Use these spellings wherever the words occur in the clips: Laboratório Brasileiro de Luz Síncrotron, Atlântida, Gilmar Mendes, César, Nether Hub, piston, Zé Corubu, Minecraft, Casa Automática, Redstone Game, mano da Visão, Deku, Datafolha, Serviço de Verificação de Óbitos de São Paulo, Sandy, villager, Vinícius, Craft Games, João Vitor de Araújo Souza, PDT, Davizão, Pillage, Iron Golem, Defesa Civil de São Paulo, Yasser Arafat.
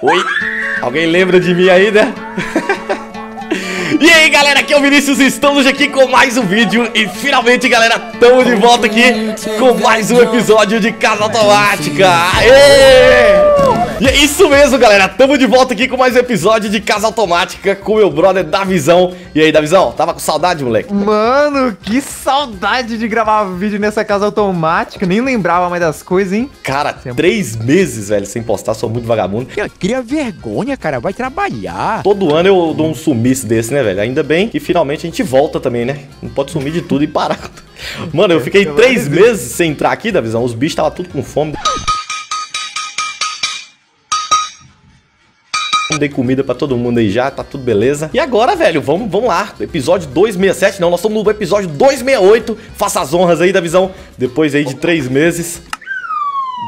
Oi? Alguém lembra de mim aí, né? E aí galera, aqui é o Vinícius, estamos aqui com mais um vídeo. E finalmente galera, estamos de volta aqui com mais um episódio de Casa Automática. Aê! E é isso mesmo galera, estamos de volta aqui com mais um episódio de Casa Automática com meu brother Davizão. E aí Davizão, tava com saudade moleque? Mano, que saudade de gravar vídeo nessa Casa Automática, nem lembrava mais das coisas, hein? Cara, 3 meses velho, sem postar, sou muito vagabundo. Cria vergonha cara, vai trabalhar. Todo ano eu dou um sumiço desse né velho? Ainda bem que finalmente a gente volta também, né? Não pode sumir de tudo e parar. Mano, eu fiquei 3 meses sem entrar aqui, Davizão. Os bichos estavam tudo com fome. Dei comida pra todo mundo aí já, tá tudo beleza. E agora, velho, vamos lá. Episódio 267, não, nós estamos no episódio 268. Faça as honras aí, Davizão. Depois aí de 3 meses...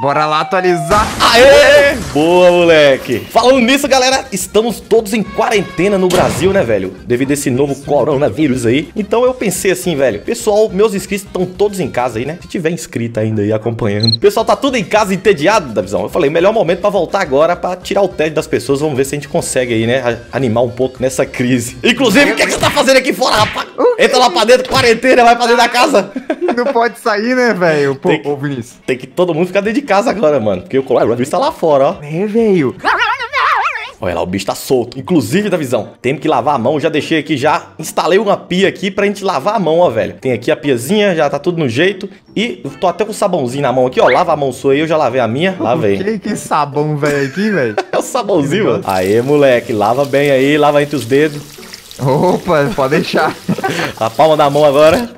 Bora lá atualizar. Aê! Boa, moleque. Falando nisso, galera, estamos todos em quarentena no Brasil, né, velho? Devido a esse novo coronavírus aí. Então eu pensei assim, velho. Pessoal, meus inscritos estão todos em casa aí, né? Se tiver inscrito ainda aí acompanhando. Pessoal, tá tudo em casa entediado, Davizão. Eu falei, melhor momento pra voltar agora pra tirar o tédio das pessoas. Vamos ver se a gente consegue aí, né? Animar um pouco nessa crise. Inclusive, o que é que você tá fazendo aqui fora, rapaz? Entra lá pra dentro, quarentena, vai pra dentro da casa. Não pode sair, né, velho? Pô, ô, Vinícius. Tem que todo mundo ficar dentro de casa agora, mano. Porque o bicho tá lá fora, ó. É, velho. Olha lá, o bicho tá solto. Inclusive, Davizão, temos que lavar a mão. Já deixei aqui, já instalei uma pia aqui pra gente lavar a mão, ó, velho. Tem aqui a piazinha, já tá tudo no jeito. E tô até com o sabãozinho na mão aqui, ó. Lava a mão sua aí, eu já lavei a minha. Lavei. Que sabão, velho, aqui, velho. É o sabãozinho, mano. Aê, moleque. Lava bem aí, lava entre os dedos. Opa, pode deixar. A palma da mão agora.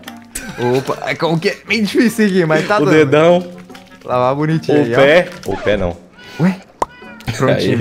Opa, é como que é bem difícil aqui, mas tá dando. O dedão. Lavar bonitinho. O pé. Ó. O pé não. Ué? Prontinho.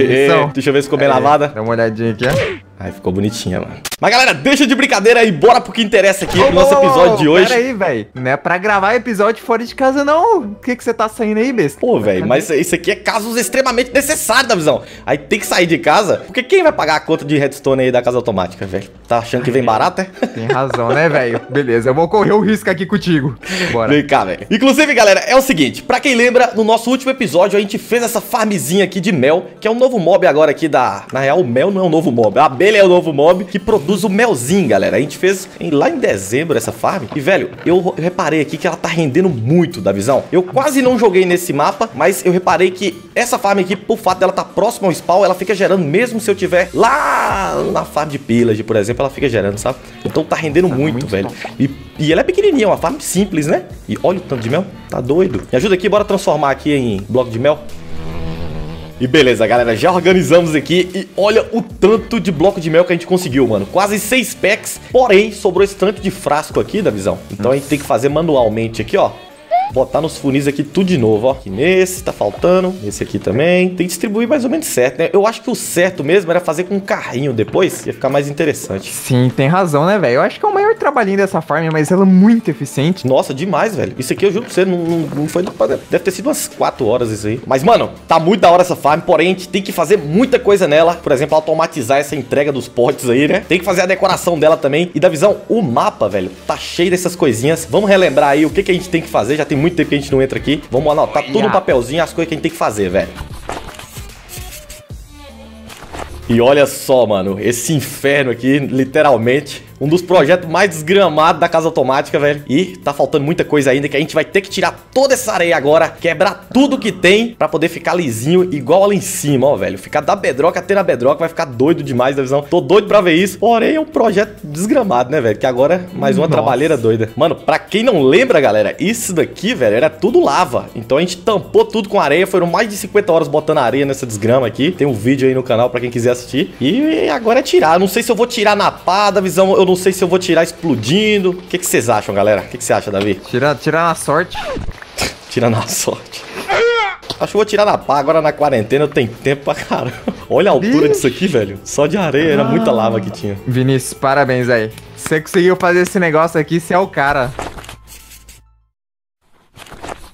Deixa eu ver se ficou bem lavada. Dá uma olhadinha aqui, ó. Aí ficou bonitinha, mano. Mas galera, deixa de brincadeira e bora pro que interessa aqui no nosso episódio de hoje. Pera aí, velho. Não é pra gravar episódio fora de casa, não. O que você tá saindo aí, besta? Pô, velho, mas isso aqui é casos extremamente necessários, Davizão. Aí tem que sair de casa, porque quem vai pagar a conta de Redstone aí da Casa Automática, velho? Tá achando que vem barato, é? Tem razão, né, velho? Beleza, eu vou correr o risco aqui contigo. Bora. Vem cá, velho. Inclusive, galera, é o seguinte. Pra quem lembra, no nosso último episódio, a gente fez essa farmzinha aqui de mel, que é um novo mob agora aqui da... Na real, o mel não é um novo mob, é a abelha. Ele é o novo mob que produz o melzinho, galera. A gente fez lá em dezembro essa farm. E, velho, eu reparei aqui que ela tá rendendo muito, Davizão. Eu quase não joguei nesse mapa, mas eu reparei que essa farm aqui, por fato dela tá próxima ao spawn, ela fica gerando, mesmo se eu tiver lá na farm de Pillage, por exemplo, ela fica gerando, sabe? Então tá rendendo muito, velho. E ela é pequenininha, uma farm simples, né? E olha o tanto de mel. Tá doido. Me ajuda aqui, bora transformar aqui em bloco de mel. E beleza, galera, já organizamos aqui e olha o tanto de bloco de mel que a gente conseguiu, mano. Quase 6 packs, porém, sobrou esse tanto de frasco aqui, Davizão. Então a gente tem que fazer manualmente aqui, ó. Botar nos funis aqui tudo de novo, ó. Aqui nesse, tá faltando. Nesse aqui também. Tem que distribuir mais ou menos certo, né? Eu acho que o certo mesmo era fazer com um carrinho depois. Ia ficar mais interessante. Sim, tem razão, né, velho? Eu acho que é o maior trabalhinho dessa farm, mas ela é muito eficiente. Nossa, demais, velho. Isso aqui, eu juro pra você, não foi... Deve ter sido umas 4 horas isso aí. Mas, mano, tá muito da hora essa farm, porém, a gente tem que fazer muita coisa nela. Por exemplo, automatizar essa entrega dos potes aí, né? Tem que fazer a decoração dela também. E, Davizão, o mapa, velho, tá cheio dessas coisinhas. Vamos relembrar aí o que, que a gente tem que fazer. Já tem muito tempo que a gente não entra aqui. Vamos anotar tudo no papelzinho, as coisas que a gente tem que fazer, velho. E olha só, mano, esse inferno aqui, literalmente, um dos projetos mais desgramados da Casa Automática, velho. E tá faltando muita coisa ainda, que a gente vai ter que tirar toda essa areia agora, quebrar tudo que tem, pra poder ficar lisinho, igual ali em cima, ó, velho. Ficar da bedroca até na bedroca, vai ficar doido demais, Davizão. Tô doido pra ver isso. Porém, é um projeto desgramado, né, velho? Que agora, mais uma trabalheira doida. Mano, pra quem não lembra, galera, isso daqui, velho, era tudo lava. Então a gente tampou tudo com areia, foram mais de 50 horas botando areia nessa desgrama aqui. Tem um vídeo aí no canal pra quem quiser assistir. E agora é tirar. Não sei se eu vou tirar na pá, Davizão. Eu não sei se eu vou tirar explodindo. O que vocês acham, galera? O que você acha, Davi? Tirar na sorte. Tirar na sorte. Acho que eu vou tirar na pá. Agora na quarentena eu tenho tempo pra caramba. Olha a altura disso aqui, velho. Só de areia. Era muita lava que tinha. Vinícius, parabéns aí. Você conseguiu fazer esse negócio aqui. Você é o cara.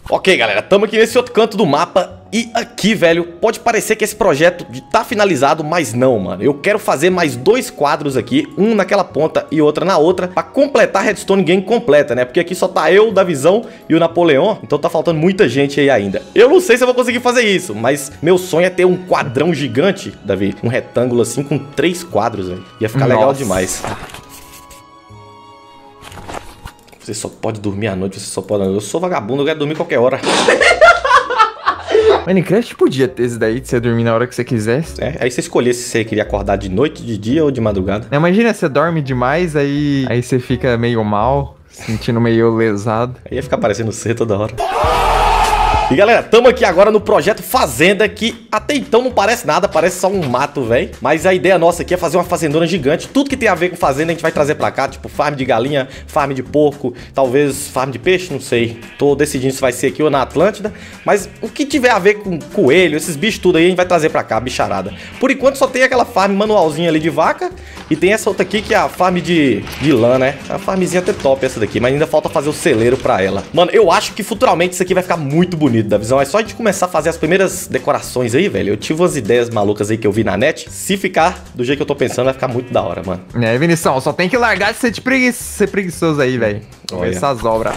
Ok, galera. Tamo aqui nesse outro canto do mapa. E aqui, velho, pode parecer que esse projeto tá finalizado, mas não, mano. Eu quero fazer mais dois quadros aqui, um naquela ponta e outra na outra, pra completar a Redstone Game completa, né? Porque aqui só tá eu, o Davizão e o Napoleão, então tá faltando muita gente aí ainda. Eu não sei se eu vou conseguir fazer isso, mas meu sonho é ter um quadrão gigante, Davi, um retângulo assim com 3 quadros, velho. Ia ficar legal demais. Você só pode dormir à noite, você só pode... Eu sou vagabundo, eu quero dormir qualquer hora. Minecraft podia ter esse daí de você dormir na hora que você quisesse. É, aí você escolhesse se você queria acordar de noite, de dia ou de madrugada. Imagina, você dorme demais, aí você fica meio mal, sentindo meio lesado. Aí ia ficar parecendo você toda hora. E galera, tamo aqui agora no projeto Fazenda, que até então não parece nada, parece só um mato, velho. Mas a ideia nossa aqui é fazer uma fazendona gigante. Tudo que tem a ver com fazenda a gente vai trazer pra cá, tipo farm de galinha, farm de porco, talvez farm de peixe, não sei. Tô decidindo se vai ser aqui ou na Atlântida. Mas o que tiver a ver com coelho, esses bichos tudo aí, a gente vai trazer pra cá, bicharada. Por enquanto só tem aquela farm manualzinha ali de vaca e tem essa outra aqui que é a farm de lã, né? É uma farmzinha até top essa daqui, mas ainda falta fazer o celeiro pra ela. Mano, eu acho que futuramente isso aqui vai ficar muito bonito. Davizão, é só a gente começar a fazer as primeiras decorações aí, velho. Eu tive umas ideias malucas aí que eu vi na net. Se ficar do jeito que eu tô pensando, vai ficar muito da hora, mano. É, Vinícius, só tem que largar de ser preguiçoso aí, velho. Essas obras.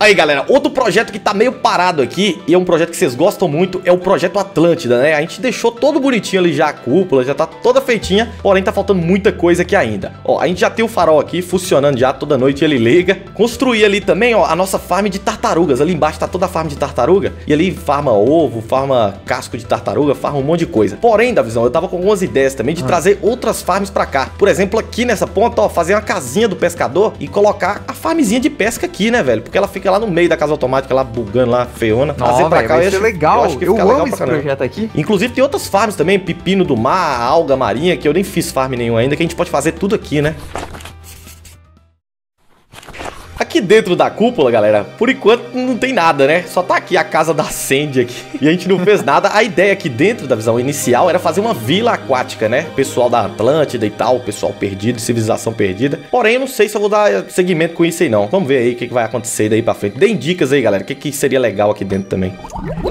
Aí, galera, outro projeto que tá meio parado aqui, e é um projeto que vocês gostam muito, é o projeto Atlântida, né? A gente deixou todo bonitinho ali já a cúpula, já tá toda feitinha, porém tá faltando muita coisa aqui ainda. Ó, a gente já tem o farol aqui funcionando já, toda noite ele liga. Construí ali também, ó, a nossa farm de tartarugas. Ali embaixo tá toda a farm de tartaruga, e ali farma ovo, farma casco de tartaruga, farma um monte de coisa. Porém, Davizão, eu tava com algumas ideias também de trazer outras farms pra cá. Por exemplo, aqui nessa ponta, ó, fazer uma casinha do pescador e colocar a farmzinha de pesca aqui, né, velho? Porque ela fica lá no meio da casa automática, lá bugando, lá feiona. Nossa, pra cá, vai ser legal. Eu acho que eu amo esse projeto aqui. Inclusive tem outras farms também, pepino do mar, alga marinha, que eu nem fiz farm nenhum ainda, que a gente pode fazer tudo aqui, né? Aqui dentro da cúpula, galera, por enquanto não tem nada, né? Só tá aqui a casa da Sandy aqui. E a gente não fez nada. A ideia aqui dentro, Davizão, inicial era fazer uma vila aquática, né? Pessoal da Atlântida e tal, pessoal perdido, civilização perdida. Porém, eu não sei se eu vou dar segmento com isso aí, não. Vamos ver aí o que vai acontecer daí pra frente. Deem dicas aí, galera, o que seria legal aqui dentro também.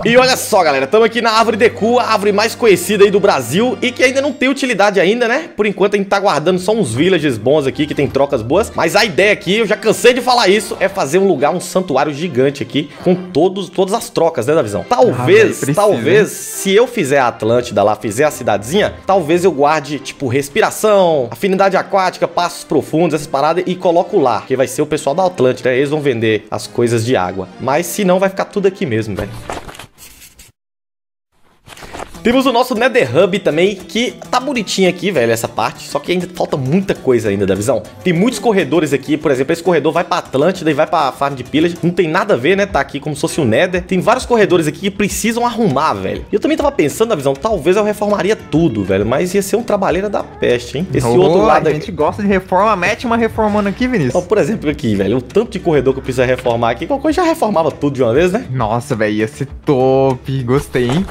E olha só, galera, estamos aqui na árvore Deku, a árvore mais conhecida aí do Brasil e que ainda não tem utilidade ainda, né? Por enquanto a gente tá guardando só uns villages bons aqui, que tem trocas boas. Mas a ideia aqui, eu já cansei de falar isso, é fazer um lugar, um santuário gigante aqui, com todas as trocas, né, Davizão? Talvez, se eu fizer a Atlântida lá, fizer a cidadezinha, talvez eu guarde, tipo, respiração, afinidade aquática, passos profundos, essas paradas, e coloco lá, que vai ser o pessoal da Atlântida, né? Eles vão vender as coisas de água. Mas se não, vai ficar tudo aqui mesmo, velho. Temos o nosso Nether Hub também, que tá bonitinho aqui, velho, essa parte. Só que ainda falta muita coisa ainda, Davizão. Tem muitos corredores aqui, por exemplo, esse corredor vai pra Atlântida e vai pra farm de Pillage. Não tem nada a ver, né, tá aqui como se fosse o Nether. Tem vários corredores aqui que precisam arrumar, velho. E eu também tava pensando, Davizão, talvez eu reformaria tudo, velho. Mas ia ser um trabalheiro da peste, hein? Esse outro lado aqui... A gente gosta de reforma, mete uma reformando aqui, Vinícius. Ó, por exemplo, aqui, velho, o tanto de corredor que eu preciso reformar aqui. Qualquer coisa já reformava tudo de uma vez, né? Nossa, velho, ia ser top. Gostei, hein?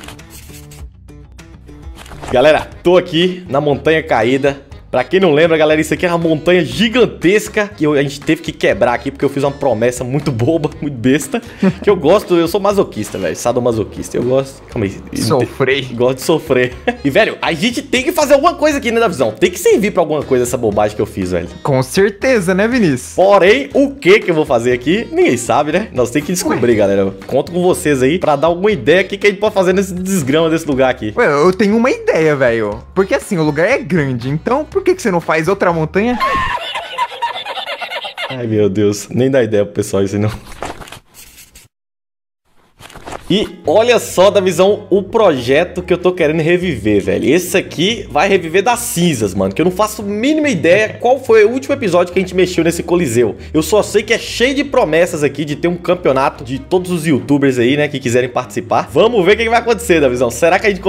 Galera, tô aqui na Montanha Caída. Pra quem não lembra, galera, isso aqui é uma montanha gigantesca que a gente teve que quebrar aqui porque eu fiz uma promessa muito boba, muito besta, que eu gosto, eu sou masoquista, velho, sadomasoquista, eu gosto... Calma aí. Sofrer. Gosto de sofrer. E, velho, a gente tem que fazer alguma coisa aqui, né, Davizão? Tem que servir pra alguma coisa essa bobagem que eu fiz, velho. Com certeza, né, Vinícius? Porém, o que eu vou fazer aqui, ninguém sabe, né? Nós temos que descobrir, galera. Eu conto com vocês aí pra dar alguma ideia que a gente pode fazer nesse desgrama desse lugar aqui. Ué, eu tenho uma ideia, velho, porque assim, o lugar é grande, então... Por que você não faz outra montanha? Ai, meu Deus. Nem dá ideia pro pessoal isso, não. E olha só, Davizão, o projeto que eu tô querendo reviver, velho. Esse aqui vai reviver das cinzas, mano, que eu não faço a mínima ideia qual foi o último episódio que a gente mexeu nesse coliseu. Eu só sei que é cheio de promessas aqui de ter um campeonato de todos os youtubers aí, né, que quiserem participar. Vamos ver o que vai acontecer, Davizão. Será que a gente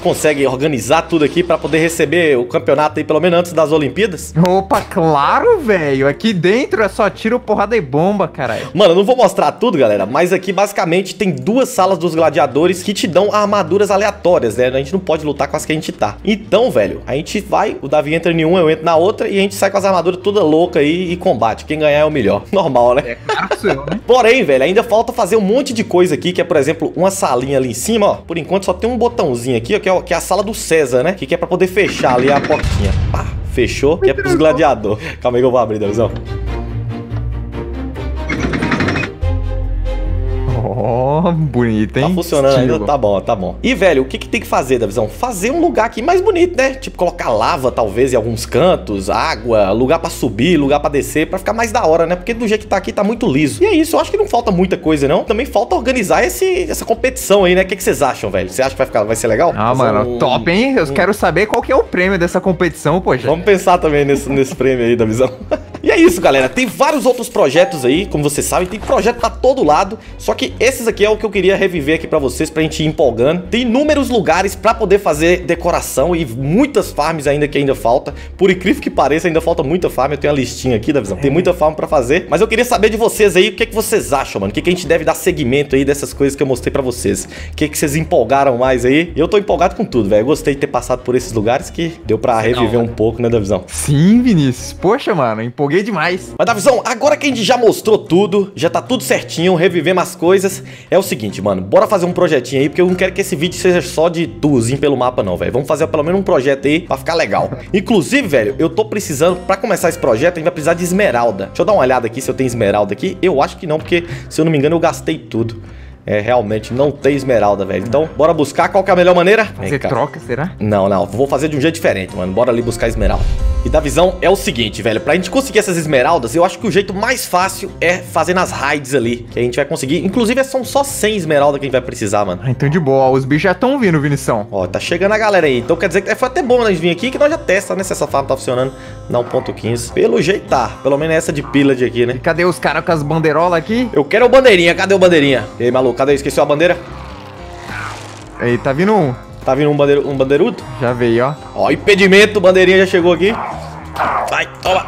consegue organizar tudo aqui pra poder receber o campeonato aí, pelo menos antes das Olimpíadas? Opa, claro, velho. Aqui dentro é só tiro, porrada e bomba, caralho. Mano, eu não vou mostrar tudo, galera, mas aqui basicamente tem tem duas salas dos gladiadores que te dão armaduras aleatórias, né? A gente não pode lutar com as que a gente tá. Então, velho, a gente vai, o Davi entra em uma, eu entro na outra e a gente sai com as armaduras toda louca aí e combate. Quem ganhar é o melhor. Normal, né? É claro, senhor, né? Porém, velho, ainda falta fazer um monte de coisa aqui, que é, por exemplo, uma salinha ali em cima, ó. Por enquanto só tem um botãozinho aqui, ó, que é a sala do César, né? Que é pra poder fechar ali a portinha. Pá, fechou, que é pros gladiadores. Calma aí que eu vou abrir, Davizão. Ó, oh, bonito, hein? Tá funcionando ainda, tá bom, tá bom. E, velho, o que que tem que fazer, Davizão? Fazer um lugar aqui mais bonito, né? Tipo, colocar lava, talvez, em alguns cantos, água, lugar pra subir, lugar pra descer, pra ficar mais da hora, né? Porque do jeito que tá aqui, tá muito liso. E é isso, eu acho que não falta muita coisa, não. Também falta organizar essa competição aí, né? O que que vocês acham, velho? Você acha que vai ser legal? Ah, mano, top, hein? Eu quero saber qual que é o prêmio dessa competição, poxa. Vamos pensar também nesse prêmio aí, Davizão. E é isso, galera. Tem vários outros projetos aí, como vocês sabem. Tem projeto pra todo lado. Só que esses aqui é o que eu queria reviver aqui pra vocês, pra gente ir empolgando. Tem inúmeros lugares pra poder fazer decoração e muitas farms ainda que ainda falta. Por incrível que pareça, ainda falta muita farm. Eu tenho a listinha aqui, Davizão. Tem muita farm pra fazer. Mas eu queria saber de vocês aí, o que é que vocês acham, mano? O que é que a gente deve dar seguimento aí dessas coisas que eu mostrei pra vocês? O que é que vocês empolgaram mais aí? Eu tô empolgado com tudo, velho. Eu gostei de ter passado por esses lugares que deu pra reviver um pouco, né, Davizão? Sim, Vinícius. Poxa, mano, empolgado demais. Mas, Davizão, agora que a gente já mostrou tudo, já tá tudo certinho, revivemos as coisas, é o seguinte, mano, bora fazer um projetinho aí, porque eu não quero que esse vídeo seja só de tourzinho pelo mapa não, velho. Vamos fazer pelo menos um projeto aí pra ficar legal. Inclusive, velho, eu tô precisando, pra começar esse projeto, a gente vai precisar de esmeralda. Deixa eu dar uma olhada aqui se eu tenho esmeralda aqui. Eu acho que não, porque, se eu não me engano, eu gastei tudo. É, realmente, não tem esmeralda, velho. Então, bora buscar. Qual que é a melhor maneira? Você troca, será? Não, não. Vou fazer de um jeito diferente, mano. Bora ali buscar esmeralda. E Davizão, é o seguinte, velho. Pra gente conseguir essas esmeraldas, eu acho que o jeito mais fácil é fazer nas raids ali, que a gente vai conseguir. Inclusive, são só 100 esmeraldas que a gente vai precisar, mano. Ah, então de boa. Os bichos já estão vindo, Vinição. Ó, tá chegando a galera aí. Então, quer dizer que foi até bom a gente vir aqui, que nós já testa, né? Se essa farm tá funcionando na 1.15. Pelo jeito tá. Pelo menos essa de Pillage aqui, né? E cadê os caras com as bandeirolas aqui? Eu quero o bandeirinha. Cadê o bandeirinha? E aí, maluco? Cadê? Esqueceu a bandeira? Aí, tá vindo um. Tá vindo um bandeirudo? Já veio, ó. Ó, impedimento, bandeirinha já chegou aqui. Vai, toma.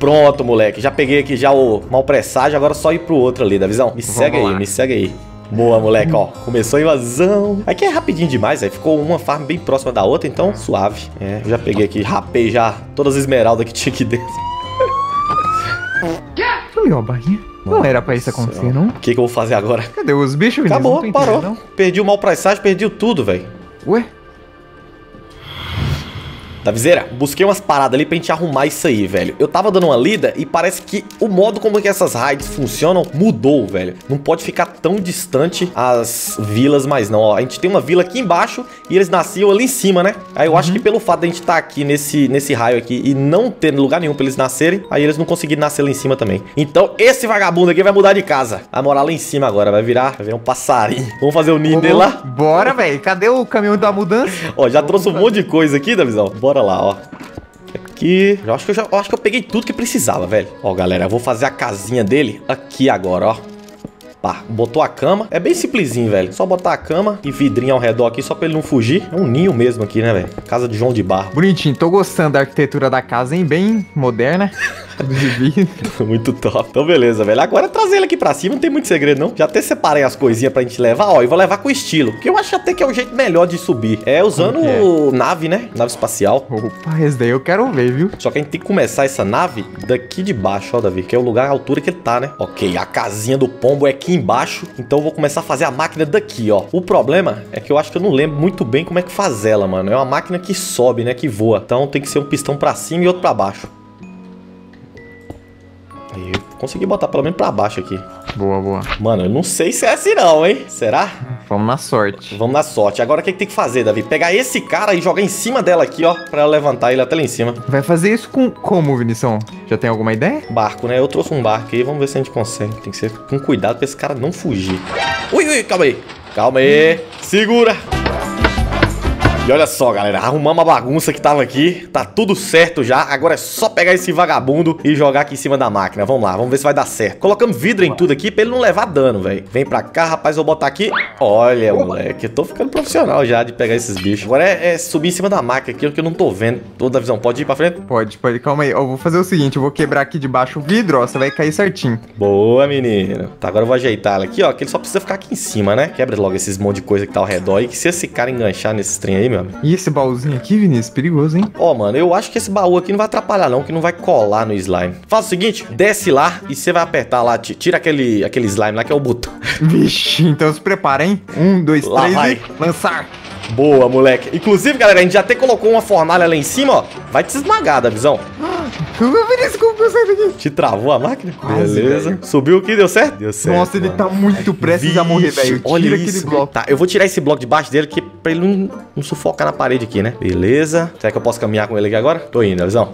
Pronto, moleque. Já peguei aqui já o mal presságio, agora é só ir pro outro ali, Davizão. Me segue aí, me segue aí. Boa, moleque, ó. Começou a invasão. Aqui é rapidinho demais, aí ficou uma farm bem próxima da outra, então suave. É, eu já peguei aqui, rapei já todas as esmeraldas que tinha aqui dentro. Ó, barrinha. Não era pra isso acontecer, não? O que que eu vou fazer agora? Cadê os bichos, Vinícius? Acabou, parou. Não. Perdi o mal presságio, perdi tudo, velho. Ué? Davizeira, busquei umas paradas ali pra gente arrumar isso aí, velho. Eu tava dando uma lida e parece que o modo como que essas raids funcionam mudou, velho. Não pode ficar tão distante as vilas mais não, ó. A gente tem uma vila aqui embaixo e eles nasciam ali em cima, né? Aí eu acho que pelo fato de a gente tá aqui nesse raio aqui e não ter lugar nenhum pra eles nascerem, aí eles não conseguiram nascer lá em cima também. Então esse vagabundo aqui vai mudar de casa. Vai morar lá em cima agora, vai virar um passarinho. Vamos fazer o ninho dele lá? Bora, velho. Cadê o caminhão da mudança? Ó, já trouxe um monte de coisa aqui, Davizão. Bora lá, ó. Aqui. Eu acho que eu peguei tudo que precisava, velho. Ó, galera, eu vou fazer a casinha dele aqui agora, ó. Pá, botou a cama. É bem simplesinho, velho. Só botar a cama e vidrinho ao redor aqui, só pra ele não fugir. É um ninho mesmo aqui, né, velho? Casa de João de Barro. Bonitinho. Tô gostando da arquitetura da casa, hein? Bem moderna. Muito top. Então, beleza, velho. Agora trazer ele aqui pra cima, não tem muito segredo, não. Já até separei as coisinhas pra gente levar, ó. E vou levar com estilo, porque eu acho até que é o jeito melhor de subir. É usando nave, né? Nave espacial. Opa, esse daí eu quero ver, viu? Só que a gente tem que começar essa nave daqui de baixo, ó, Davi. Que é o lugar, a altura que ele tá, né? Ok, a casinha do pombo é aqui embaixo, então eu vou começar a fazer a máquina daqui, ó. O problema é que eu acho que eu não lembro muito bem como é que faz ela, mano. É uma máquina que sobe, né, que voa. Então tem que ser um pistão pra cima e outro pra baixo. Aí, eu consegui botar pelo menos pra baixo aqui. Boa, boa. Mano, eu não sei se é assim não, hein? Será? Vamos na sorte. Vamos na sorte. Agora o que tem que fazer, Davi? Pegar esse cara e jogar em cima dela aqui, ó, pra ela levantar ele até lá em cima. Vai fazer isso com como, Vinição? Já tem alguma ideia? Barco, né? Eu trouxe um barco aí, vamos ver se a gente consegue. Tem que ser com cuidado pra esse cara não fugir. Ui, ui, calma aí. Calma aí. Segura. E olha só, galera, arrumamos a bagunça que tava aqui. Tá tudo certo já. Agora é só pegar esse vagabundo e jogar aqui em cima da máquina. Vamos lá, vamos ver se vai dar certo. Colocamos vidro em tudo aqui pra ele não levar dano, velho. Vem pra cá, rapaz, vou botar aqui. Olha, moleque, eu tô ficando profissional já de pegar esses bichos. Agora é subir em cima da máquina aqui, que eu não tô vendo. Ô, Davizão, pode ir pra frente? Pode, calma aí. Eu vou fazer o seguinte, eu vou quebrar aqui de baixo o vidro, ó, você vai cair certinho. Boa, menino. Tá, agora eu vou ajeitar ela aqui, ó, que ele só precisa ficar aqui em cima, né? Quebra logo esses monte de coisa que tá ao redor e que se esse cara enganchar nesse trem aí, meu amigo. E esse baúzinho aqui, Vinícius, perigoso, hein? Ó, mano, eu acho que esse baú aqui não vai atrapalhar não, que não vai colar no slime. Faz o seguinte, desce lá e você vai apertar lá, tira aquele slime lá que é o botão. Vixe, então se prepara, hein? 1, 2, 3 lá vai. E lançar. Boa, moleque. Inclusive, galera, a gente já até colocou uma fornalha lá em cima, ó. Vai te esmagar, Davizão. Desculpa, eu saí daqui. Te travou a máquina? Quase, beleza. Velho. Subiu aqui, deu certo? Deu certo. Nossa, ele tá muito prestes a morrer, velho. Olha aquele bloco. Tá, eu vou tirar esse bloco de baixo dele que pra ele não sufocar na parede aqui, né? Beleza. Será que eu posso caminhar com ele aqui agora? Tô indo, Davizão.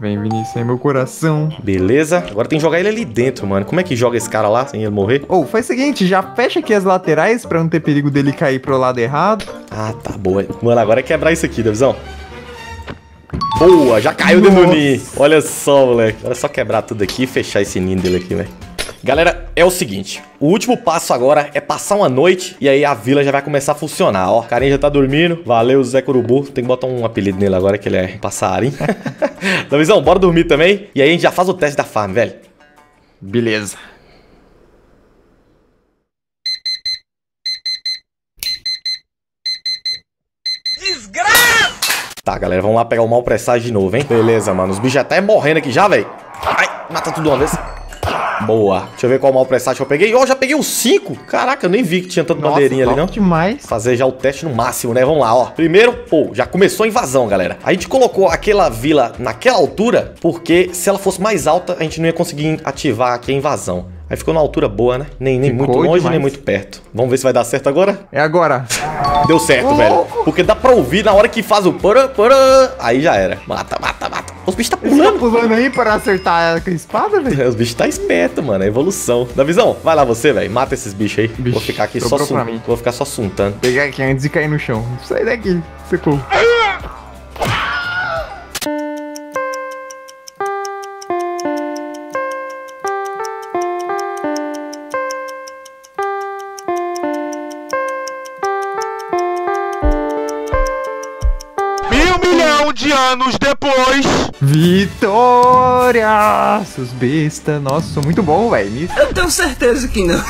Vem, Vinícius, é meu coração. Beleza. Agora tem que jogar ele ali dentro, mano. Como é que joga esse cara lá sem ele morrer? Ou, faz o seguinte, já fecha aqui as laterais pra não ter perigo dele cair pro lado errado. Ah, tá, boa. Mano, agora é quebrar isso aqui, Davizão. Boa, já caiu dentro do ninho. Olha só, moleque. Agora é só quebrar tudo aqui e fechar esse ninho dele aqui, velho. Galera, é o seguinte, o último passo agora é passar uma noite e aí a vila já vai começar a funcionar, ó. O carinha já tá dormindo, valeu Zé Corubu, tem que botar um apelido nele agora que ele é passarinho. Davizão, bora dormir também e aí a gente já faz o teste da farm, velho. Beleza. Desgraça! Tá, galera, vamos lá pegar o mau presságio de novo, hein. Beleza, mano, os bichos já tá morrendo aqui já, velho. Ai, mata tudo de uma vez. Boa. Deixa eu ver qual mal presságio eu peguei. Ó, já peguei os 5. Caraca, eu nem vi que tinha tanta bandeirinha ali, não. Demais. Fazer já o teste no máximo, né? Vamos lá, ó. Primeiro, pô, já começou a invasão, galera. A gente colocou aquela vila naquela altura, porque se ela fosse mais alta, a gente não ia conseguir ativar aqui a invasão. Aí ficou numa altura boa, né? Nem muito longe, demais. Nem muito perto. Vamos ver se vai dar certo agora? É agora. Deu certo, velho. Porque dá pra ouvir na hora que faz o... Aí já era. Mata. Os bichos tá pulando. Tá pulando aí pra acertar com a espada, velho? Os bichos tá esperto, mano. É evolução. Davizão, vai lá você, velho. Mata esses bichos aí. Bicho, vou ficar aqui só suntando. Vou ficar só suntando. Pegar aqui antes de cair no chão. Sai daqui. Secou. Anos depois, vitória! Seus besta, nossa, sou muito bom, velho. Eu tenho certeza que não.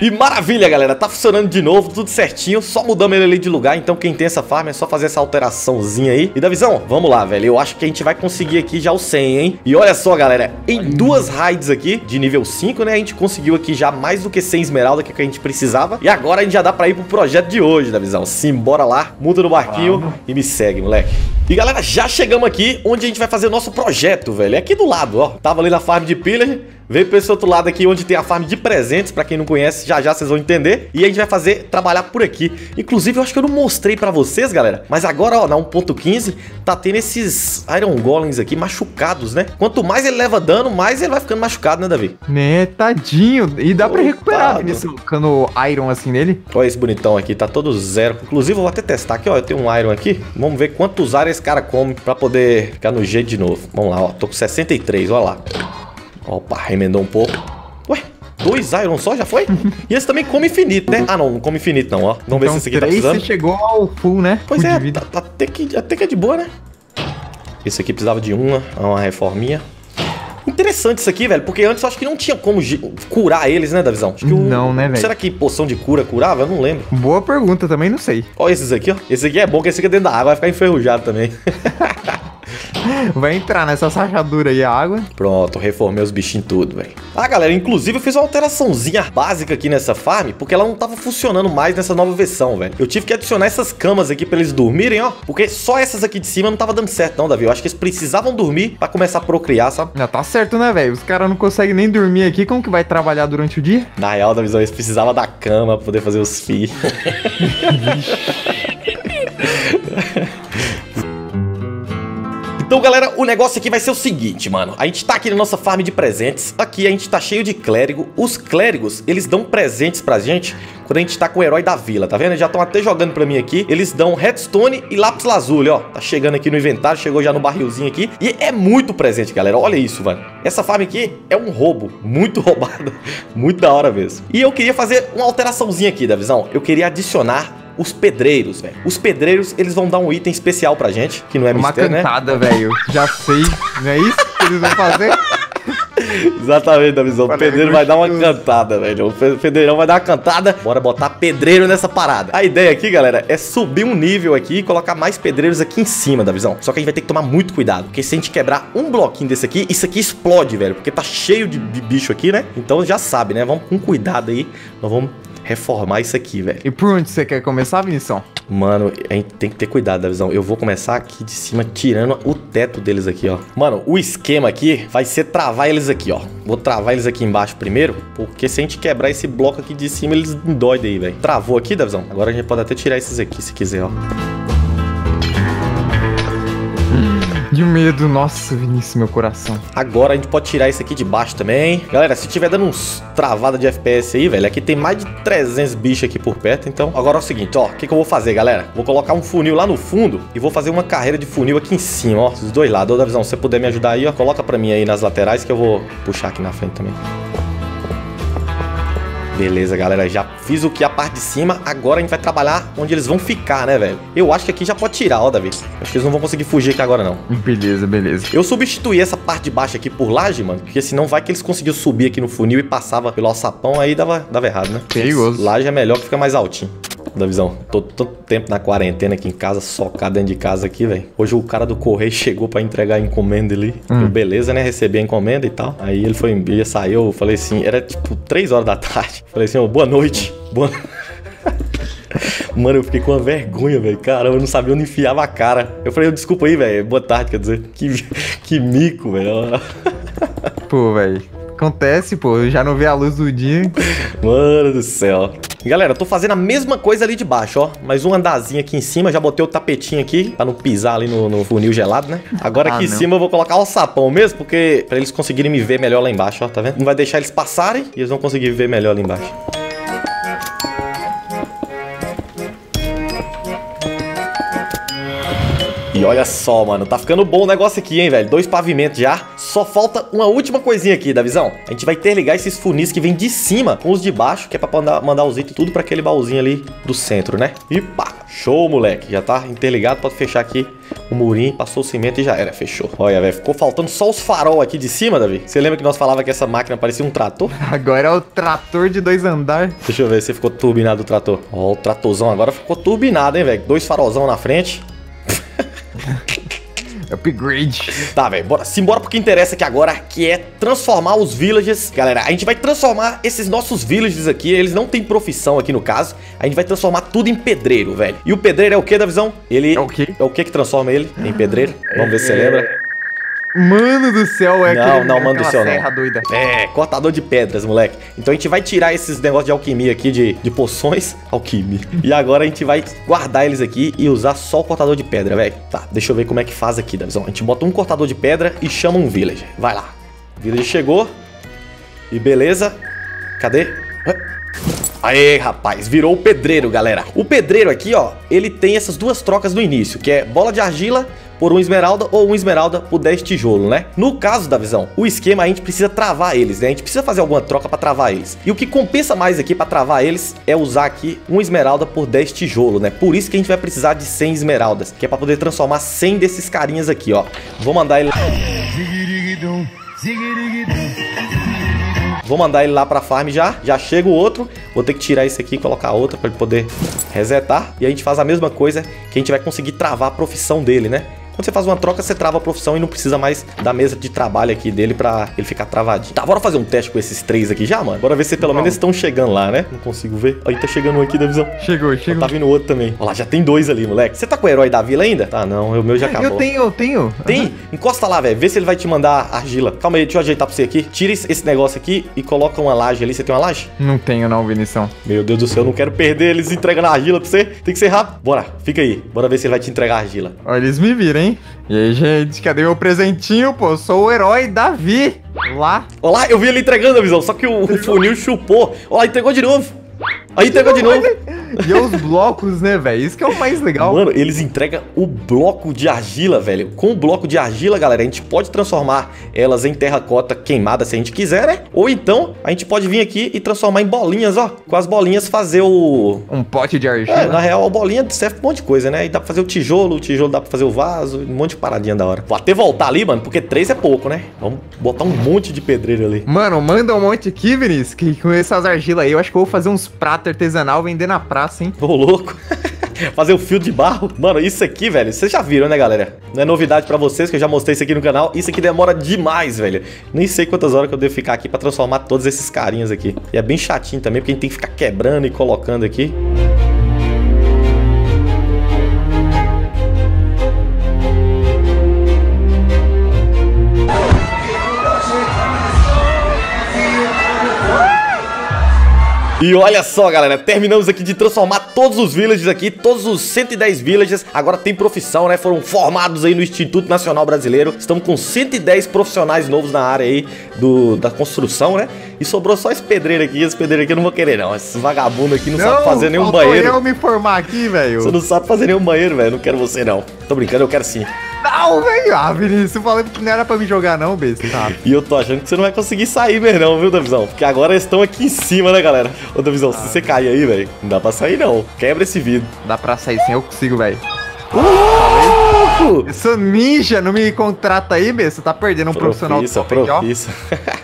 E maravilha, galera, tá funcionando de novo, tudo certinho, só mudamos ele ali de lugar, então quem tem essa farm é só fazer essa alteraçãozinha aí. E Davizão, vamos lá, velho, eu acho que a gente vai conseguir aqui já o 100, hein? E olha só, galera, em duas raids aqui, de nível 5, né, a gente conseguiu aqui já mais do que 100 esmeralda, que a gente precisava. E agora a gente já dá pra ir pro projeto de hoje, Davizão. Sim, bora lá, muda no barquinho e me segue, moleque. E galera, já chegamos aqui onde a gente vai fazer o nosso projeto, velho, é aqui do lado, ó. Tava ali na farm de Pillage. Veio pra esse outro lado aqui, onde tem a farm de presentes. Pra quem não conhece, já já vocês vão entender. E a gente vai fazer, trabalhar por aqui. Inclusive, eu acho que eu não mostrei pra vocês, galera. Mas agora, ó, na 1.15, tá tendo esses Iron Golems aqui machucados, né? Quanto mais ele leva dano, mais ele vai ficando machucado, né, Davi? Né, tadinho. E dá pra recuperar, Vinícius, colocando Iron assim nele. Olha esse bonitão aqui, tá todo zero. Inclusive, eu vou até testar aqui, ó. Eu tenho um Iron aqui. Vamos ver quantos Iron esse cara come pra poder ficar no jeito de novo. Vamos lá, ó. Tô com 63, ó lá. Opa, remendou um pouco. Ué, 2 Iron só? Já foi? E esse também come infinito, né? Ah, não come infinito não, ó. Vamos então ver se esse aqui tá precisando. Então 3 chegou ao full, né? Pois full é, tá, até que é de boa, né? Esse aqui precisava de uma reforminha. Interessante isso aqui, velho, porque antes eu acho que não tinha como curar eles, né, Davizão? Acho que não, né, velho? Será que poção de cura curava? Eu não lembro. Boa pergunta, também não sei. Ó, esses aqui, ó. Esse aqui é bom, que esse aqui é dentro da água, vai ficar enferrujado também. Vai entrar nessa rachadura aí a água. Pronto, reformei os bichinhos tudo, velho. Ah, galera, inclusive eu fiz uma alteraçãozinha básica aqui nessa farm, porque ela não tava funcionando mais nessa nova versão, velho. Eu tive que adicionar essas camas aqui pra eles dormirem, ó. Porque só essas aqui de cima não tava dando certo não, Davi. Eu acho que eles precisavam dormir pra começar a procriar, sabe? Já tá certo, né, velho? Os caras não conseguem nem dormir aqui, como que vai trabalhar durante o dia? Na real, Davi, eles precisavam da cama pra poder fazer os filhos. Então, galera, o negócio aqui vai ser o seguinte, mano. A gente tá aqui na nossa farm de presentes. Aqui a gente tá cheio de clérigo. Os clérigos, eles dão presentes pra gente quando a gente tá com o herói da vila, tá vendo? Eles já estão até jogando pra mim aqui. Eles dão redstone e lápis lazuli, ó. Tá chegando aqui no inventário, chegou já no barrilzinho aqui. E é muito presente, galera. Olha isso, mano. Essa farm aqui é um roubo. Muito roubado. Muito da hora mesmo. E eu queria fazer uma alteraçãozinha aqui, Davizão. Eu queria adicionar os pedreiros, velho. Os pedreiros, eles vão dar um item especial pra gente, que não é mistério, né? Uma cantada, velho. Já sei. Não é isso que eles vão fazer? Exatamente, Davizão. O pedreiro vai dar uma cantada, velho. O pedreirão vai dar uma cantada. Bora botar pedreiro nessa parada. A ideia aqui, galera, é subir um nível aqui e colocar mais pedreiros aqui em cima, Davizão. Só que a gente vai ter que tomar muito cuidado, porque se a gente quebrar um bloquinho desse aqui, isso aqui explode, velho, porque tá cheio de bicho aqui, né? Então já sabe, né? Vamos com cuidado aí. Nós vamos reformar isso aqui, velho. E por onde você quer começar, Vinícius? Mano, a gente tem que ter cuidado, Davizão. Eu vou começar aqui de cima, tirando o teto deles aqui, ó. Mano, o esquema aqui vai ser travar eles aqui, ó. Vou travar eles aqui embaixo primeiro, porque se a gente quebrar esse bloco aqui de cima, eles doidem aí, velho. Travou aqui, Davizão? Agora a gente pode até tirar esses aqui, se quiser, ó. De medo, nossa, Vinícius, meu coração. Agora a gente pode tirar isso aqui de baixo também. Galera, se tiver dando uns travada de FPS aí, velho, aqui tem mais de 300 bichos aqui por perto, então. Agora é o seguinte, ó, o que que eu vou fazer, galera? Vou colocar um funil lá no fundo e vou fazer uma carreira de funil aqui em cima, ó, dos dois lados. Ô, Davizão, se você puder me ajudar aí, ó, coloca pra mim aí nas laterais que eu vou puxar aqui na frente também. Beleza, galera, já fiz o que a parte de cima, agora a gente vai trabalhar onde eles vão ficar, né, velho? Eu acho que aqui já pode tirar, ó, Davi. Acho que eles não vão conseguir fugir aqui agora, não. Beleza, beleza. Eu substituí essa parte de baixo aqui por laje, mano, porque senão vai que eles conseguiam subir aqui no funil e passava pelo alçapão, aí dava errado, né? Perigoso. Laje é melhor que fica mais altinho. Davizão, tô todo tempo na quarentena aqui em casa, socado dentro de casa aqui, velho. Hoje o cara do correio chegou pra entregar a encomenda ali. Eu, beleza, né? Recebi a encomenda e tal. Aí ele foi embora, saiu, eu falei assim, era tipo 3 horas da tarde. Falei assim, ó, boa noite. Boa noite. Mano, eu fiquei com uma vergonha, velho. Caramba, eu não sabia onde enfiava a cara. Eu falei, desculpa aí, velho. Boa tarde, quer dizer. Que mico, velho. Pô, velho. Acontece, pô. Eu já não vi a luz do dia. Mano do céu. Galera, eu tô fazendo a mesma coisa ali de baixo, ó. Mais um andazinho aqui em cima. Já botei o tapetinho aqui pra não pisar ali no funil gelado, né? Agora aqui em cima eu vou colocar o sapão mesmo, porque pra eles conseguirem me ver melhor lá embaixo, ó. Tá vendo? Não vai deixar eles passarem e eles vão conseguir ver melhor ali embaixo. E olha só, mano, tá ficando bom o negócio aqui, hein, velho? 2 pavimentos já. Só falta uma última coisinha aqui, Davizão. A gente vai interligar esses funis que vem de cima com os de baixo, que é pra mandar os itens tudo pra aquele baúzinho ali do centro, né? E pá, show, moleque. Já tá interligado, pode fechar aqui o murinho, passou o cimento e já era, fechou. Olha, velho, ficou faltando só os farol aqui de cima, Davi. Você lembra que nós falava que essa máquina parecia um trator? Agora é o trator de 2 andares. Deixa eu ver se ficou turbinado o trator. Ó, o tratorzão agora ficou turbinado, hein, velho? 2 farolzão na frente. Upgrade. Tá, velho, bora. Simbora pro que interessa aqui agora, que é transformar os villages. Galera, a gente vai transformar esses nossos villages aqui. Eles não têm profissão aqui no caso. A gente vai transformar tudo em pedreiro, velho. E o pedreiro é o que, Davizão? Ele é o quê? É o que transforma ele em pedreiro? Vamos ver se você lembra. Mano do céu, é aquele... Não, mano do céu, serra doida. É, cortador de pedras, moleque. Então a gente vai tirar esses negócios de alquimia aqui, de poções. Alquimia. E agora a gente vai guardar eles aqui e usar só o cortador de pedra, velho. Tá, deixa eu ver como é que faz aqui, Davizão. A gente bota um cortador de pedra e chama um villager. Vai lá. O villager chegou. E beleza. Cadê? Aê, rapaz, virou o pedreiro, galera. O pedreiro aqui, ó, ele tem essas duas trocas no início, que é bola de argila por 1 esmeralda ou 1 esmeralda por 10 tijolos, né? No caso, Davizão, o esquema a gente precisa travar eles, né? A gente precisa fazer alguma troca pra travar eles. E o que compensa mais aqui pra travar eles é usar aqui 1 esmeralda por 10 tijolos, né? Por isso que a gente vai precisar de 100 esmeraldas, que é pra poder transformar 100 desses carinhas aqui, ó. Vou mandar ele lá pra farm já. Já chega o outro. Vou ter que tirar esse aqui e colocar outro pra ele poder resetar. E a gente faz a mesma coisa que a gente vai conseguir travar a profissão dele, né? Quando você faz uma troca, você trava a profissão e não precisa mais da mesa de trabalho aqui dele pra ele ficar travadinho. Tá, bora fazer um teste com esses 3 aqui já, mano? Bora ver se pelo menos estão chegando lá, né? Não consigo ver. Aí tá chegando um aqui, Davizão. Chegou. Tá vindo outro também. Olha lá, já tem 2 ali, moleque. Você tá com o herói da vila ainda? Tá, não. O meu já acabou. Eu tenho. Tem? Uhum. Encosta lá, velho. Vê se ele vai te mandar argila. Calma aí, deixa eu ajeitar pra você aqui. Tira esse negócio aqui e coloca uma laje ali. Você tem uma laje? Não tenho não, Vinição. Meu Deus do céu, eu não quero perder eles entregando argila pra você. Tem que ser rápido. Bora, fica aí. Bora ver se ele vai te entregar argila. Olha, eles me viram, hein? hein? E aí, gente, cadê meu presentinho, pô? Eu sou o herói Davi. Olá. Olá, eu vi ele entregando a visão, só que o funil chupou. Olha, entregou de novo. Aí entregou de novo. E os blocos, né, velho? Isso que é o mais legal. Mano, eles entregam o bloco de argila, velho. Com o bloco de argila, galera, a gente pode transformar elas em terracota queimada se a gente quiser, né? Ou então, a gente pode vir aqui e transformar em bolinhas, ó. Com as bolinhas fazer o... um pote de argila. É, na real, a bolinha serve pra um monte de coisa, né? E dá pra fazer o tijolo dá pra fazer o vaso, um monte de paradinha da hora. Vou até voltar ali, mano, porque 3 é pouco, né? Vamos botar um monte de pedreiro ali. Mano, manda um monte aqui, Vinícius, que com essas argilas aí, eu acho que eu vou fazer uns pratos artesanal vender na praça, hein? Ô, louco. Fazer um fio de barro. Mano, isso aqui, velho, vocês já viram, né, galera? Não é novidade pra vocês, que eu já mostrei isso aqui no canal. Isso aqui demora demais, velho. Nem sei quantas horas que eu devo ficar aqui pra transformar todos esses carinhas aqui. E é bem chatinho também, porque a gente tem que ficar quebrando e colocando aqui. E olha só, galera, terminamos aqui de transformar todos os villages aqui, todos os 110 villages. Agora tem profissão, né? Foram formados aí no Instituto Nacional Brasileiro. Estamos com 110 profissionais novos na área aí da construção, né? E sobrou só esse pedreiro aqui. Esse pedreiro aqui eu não vou querer, não. Esse vagabundo aqui não sabe fazer nenhum banheiro. Não, eu me formar aqui, velho. Você não sabe fazer nenhum banheiro, velho. Não quero você, não. Tô brincando, eu quero sim. Não, velho. Ah, Vinícius, eu falei que não era pra me jogar, não, besta. Tá? E eu tô achando que você não vai conseguir sair mesmo, não, viu, Davizão? Porque agora eles estão aqui em cima, né, galera? Ô, Davizão, se você cair aí, velho, não dá pra sair, não. Quebra esse vidro. Dá pra sair sim, eu consigo, velho. Isso ninja, não me contrata aí, besta. Tá perdendo um profissional. Isso, profissa.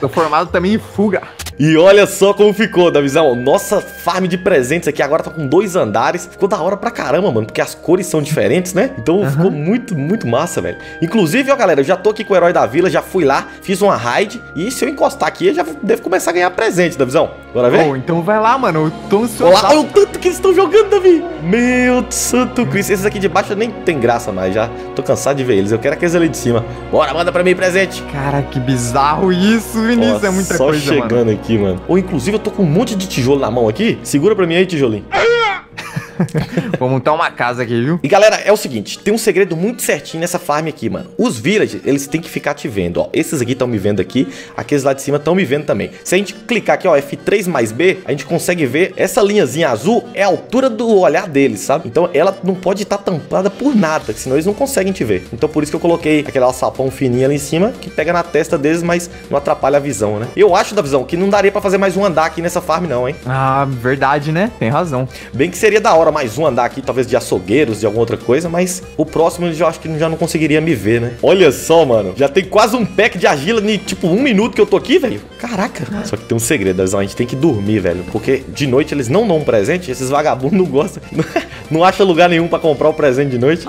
Tô formado também em fuga. E olha só como ficou, Davizão. Nossa farm de presentes aqui agora tá com 2 andares. Ficou da hora pra caramba, mano, porque as cores são diferentes, né? Então ficou muito, muito massa, velho. Inclusive, ó, galera, eu já tô aqui com o herói da vila, já fui lá, fiz uma raid. E se eu encostar aqui, eu já devo começar a ganhar presente, Davizão. Bora ver? Oh, então vai lá, mano. Eu tô ansioso. Olha o tanto que eles estão jogando, Davi. Meu santo Cristo. Esses aqui de baixo nem tem graça mais, já tô cansado de ver eles. Eu quero aqueles ali de cima. Bora, manda pra mim presente. Cara, que bizarro isso, Vinícius. Ó, é muita coisa, mano. Só chegando aqui. Mano. Ou inclusive eu tô com um monte de tijolo na mão aqui. Segura pra mim aí, tijolinho. Vou montar uma casa aqui, viu? E galera, é o seguinte, tem um segredo muito certinho nessa farm aqui, mano. Os villagers, eles têm que ficar te vendo, ó. Esses aqui estão me vendo aqui, aqueles lá de cima estão me vendo também. Se a gente clicar aqui, ó, F3 mais B, a gente consegue ver essa linhazinha azul é a altura do olhar deles, sabe? Então ela não pode estar tampada por nada, senão eles não conseguem te ver. Então por isso que eu coloquei aquele alçapão fininho ali em cima, que pega na testa deles, mas não atrapalha a visão, né? Eu acho, Davizão, que não daria pra fazer mais um andar aqui nessa farm não, hein? Ah, verdade, né? Tem razão. Bem que seria da hora mais um andar aqui, talvez de açougueiros, de alguma outra coisa, mas o próximo eu acho que já não conseguiria me ver, né? Olha só, mano, já tem quase um pack de argila em tipo 1 minuto que eu tô aqui, velho. Caraca. Só que tem um segredo, a gente tem que dormir, velho, porque de noite eles não dão um presente, esses vagabundos não gostam, não acham lugar nenhum pra comprar o presente de noite.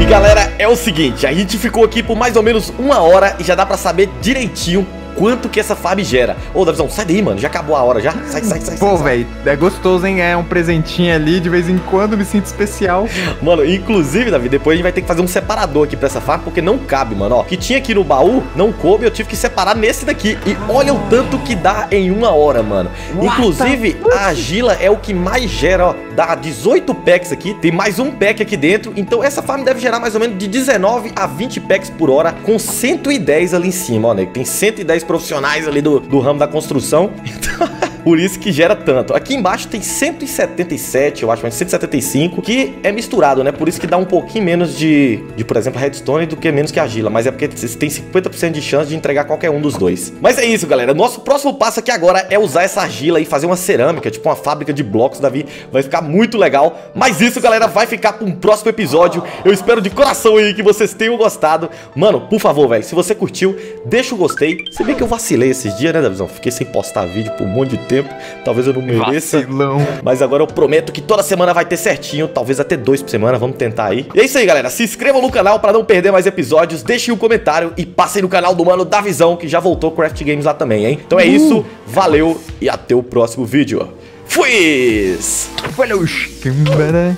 E galera, é o seguinte, a gente ficou aqui por mais ou menos 1 hora e já dá pra saber direitinho quanto que essa farm gera. Ô, Davizão, sai daí, mano, já acabou a hora, já. Sai. Pô, velho, é gostoso, hein, é um presentinho ali, de vez em quando me sinto especial. Mano, inclusive, Davi, depois a gente vai ter que fazer um separador aqui pra essa farm, porque não cabe, mano, ó. Que tinha aqui no baú, não coube, eu tive que separar nesse daqui. E olha o tanto que dá em 1 hora, mano. Inclusive, a argila é o que mais gera, ó. Dá 18 packs aqui, tem mais um pack aqui dentro. Então essa farm deve gerar mais ou menos de 19 a 20 packs por hora, com 110 ali em cima, ó, né. Tem 110 profissionais ali do ramo da construção, então, por isso que gera tanto. Aqui embaixo tem 177, eu acho, mas 175, que é misturado, né? Por isso que dá um pouquinho menos de por exemplo, redstone do que menos que argila, mas é porque tem 50% de chance de entregar qualquer um dos dois. Mas é isso, galera. Nosso próximo passo aqui agora é usar essa argila e fazer uma cerâmica, tipo uma fábrica de blocos, Davi. Vai ficar muito legal. Mas isso, galera, vai ficar para um próximo episódio. Eu espero de coração aí que vocês tenham gostado. Mano, por favor, velho, se você curtiu, deixa o gostei. Se bem que eu vacilei esses dias, né, Davizão? Fiquei sem postar vídeo por um monte de tempo. Talvez eu não mereça. Vacilão. Mas agora eu prometo que toda semana vai ter certinho. Talvez até 2 por semana. Vamos tentar aí. E é isso aí, galera. Se inscrevam no canal pra não perder mais episódios. Deixem um comentário e passem no canal do mano da Visão, que já voltou Craft Games lá também, hein? Então é isso. Valeu e até o próximo vídeo. Fui! Valeu, chambara!